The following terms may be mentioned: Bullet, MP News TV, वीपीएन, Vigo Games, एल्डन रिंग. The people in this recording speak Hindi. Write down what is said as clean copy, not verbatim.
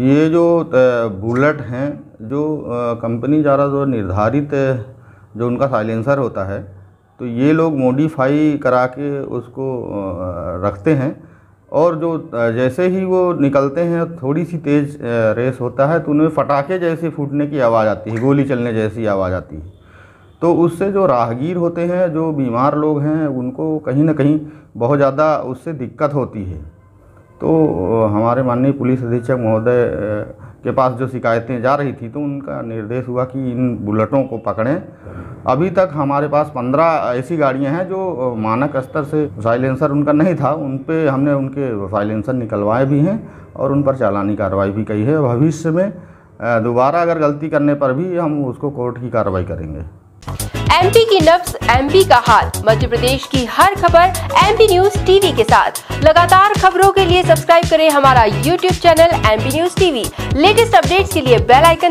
ये जो बुलेट हैं, जो कंपनी द्वारा जो निर्धारित जो उनका साइलेंसर होता है, तो ये लोग मॉडिफाई करा के उसको रखते हैं और जो जैसे ही वो निकलते हैं थोड़ी सी तेज़ रेस होता है तो उनमें फटाके जैसे फूटने की आवाज़ आती है, गोली चलने जैसी आवाज़ आती है। तो उससे जो राहगीर होते हैं, जो बीमार लोग हैं, उनको कहीं ना कहीं बहुत ज़्यादा उससे दिक्कत होती है। तो हमारे माननीय पुलिस अधीक्षक महोदय के पास जो शिकायतें जा रही थी तो उनका निर्देश हुआ कि इन बुलेटों को पकड़ें। अभी तक हमारे पास 15 ऐसी गाड़ियां हैं जो मानक स्तर से साइलेंसर उनका नहीं था, उन पे हमने उनके साइलेंसर निकलवाए भी हैं और उन पर चालानी कार्रवाई भी की है। भविष्य में दोबारा अगर गलती करने पर भी हम उसको कोर्ट की कार्रवाई करेंगे। एमपी की नब्ज, एमपी का हाल, मध्य प्रदेश की हर खबर एमपी न्यूज टीवी के साथ। लगातार खबरों के लिए सब्सक्राइब करें हमारा YouTube channel MP news TV. Latest updates के लिए बेल आइकन